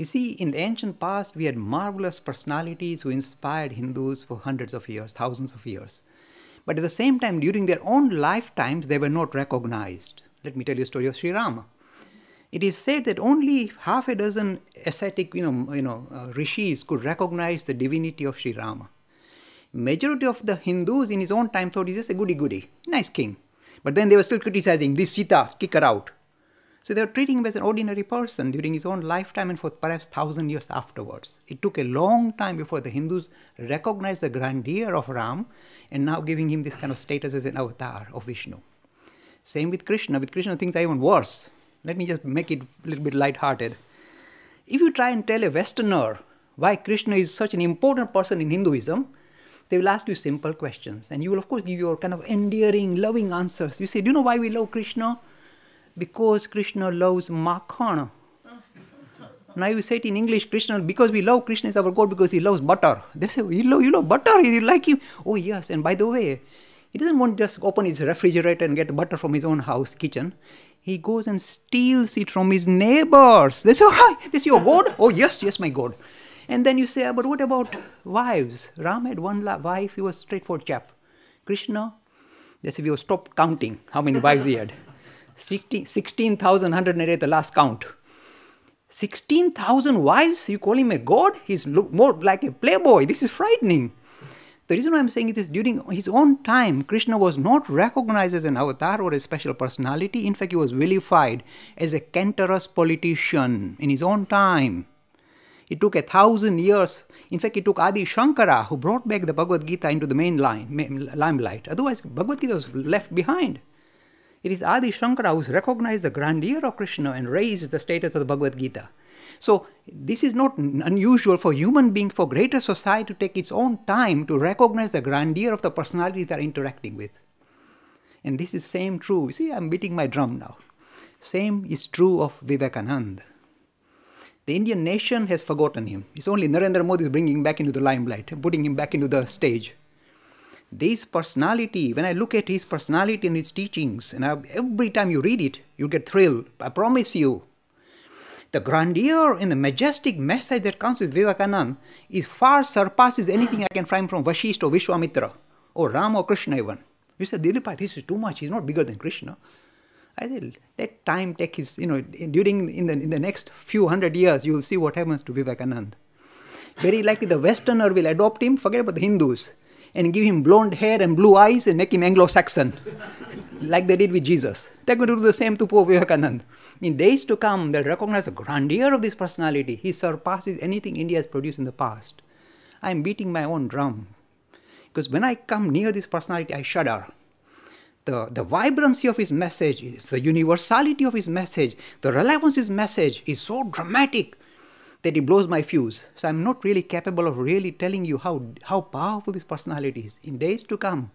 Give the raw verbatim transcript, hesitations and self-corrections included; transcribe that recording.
You see, in the ancient past, we had marvelous personalities who inspired Hindus for hundreds of years, thousands of years. But at the same time, during their own lifetimes, they were not recognized. Let me tell you a story of Sri Rama. It is said that only half a dozen ascetic, you know, you know, uh, rishis could recognize the divinity of Sri Rama. Majority of the Hindus in his own time thought he's just a goody-goody, nice king. But then they were still criticizing, this Sita, kick her out. So they were treating him as an ordinary person during his own lifetime and for perhaps thousand years afterwards. It took a long time before the Hindus recognized the grandeur of Ram and now giving him this kind of status as an avatar of Vishnu. Same with Krishna. With Krishna, things are even worse. Let me just make it a little bit lighthearted. If you try and tell a Westerner why Krishna is such an important person in Hinduism, they will ask you simple questions. And you will, of course, give your kind of endearing, loving answers. You say, do you know why we love Krishna? Because Krishna loves Makhana. Now you say it in English, Krishna, because we love Krishna is our God because he loves butter. They say, you love, you love butter, you like him. Oh yes, and by the way, he doesn't want to just open his refrigerator and get butter from his own house, kitchen. He goes and steals it from his neighbors. They say, oh, this is your God? Oh yes, yes, my God. And then you say, ah, but what about wives? Ram had one wife, he was a straightforward chap. Krishna, they say, we will stop counting how many wives he had. sixteen thousand one hundred eight, the last count. sixteen thousand wives? You call him a god? He's more like a playboy. This is frightening. The reason why I'm saying this is during his own time, Krishna was not recognized as an avatar or a special personality. In fact, he was vilified as a cantankerous politician in his own time. It took a thousand years. In fact, it took Adi Shankara, who brought back the Bhagavad Gita into the main line, limelight. Otherwise, Bhagavad Gita was left behind. It is Adi Shankara who recognized the grandeur of Krishna and raised the status of the Bhagavad Gita. So, this is not unusual for human beings, for greater society to take its own time to recognize the grandeur of the personalities they are interacting with. And this is same true. You see, I'm beating my drum now. Same is true of Vivekananda. The Indian nation has forgotten him. It's only Narendra Modi is bringing him back into the limelight, putting him back into the stage. This personality, when I look at his personality and his teachings, and I, every time you read it, you get thrilled. I promise you. The grandeur and the majestic message that comes with Vivekananda is far surpasses anything I can find from Vashishtha or Vishwamitra, or Ram or Krishna even. You say, Dilipa, this is too much. He's not bigger than Krishna. I said, let time take his, you know, during, in the, in the next few hundred years, you'll see what happens to Vivekananda. Very likely the Westerner will adopt him, forget about the Hindus, and give him blonde hair and blue eyes and make him Anglo-Saxon, like they did with Jesus. They're going to do the same to poor Vivekananda. In days to come, they'll recognize the grandeur of this personality. He surpasses anything India has produced in the past. I'm beating my own drum. Because when I come near this personality, I shudder. The, the vibrancy of his message, the universality of his message, the relevance of his message is so dramatic that it blows my fuse. So I'm not really capable of really telling you how, how powerful this personality is in days to come.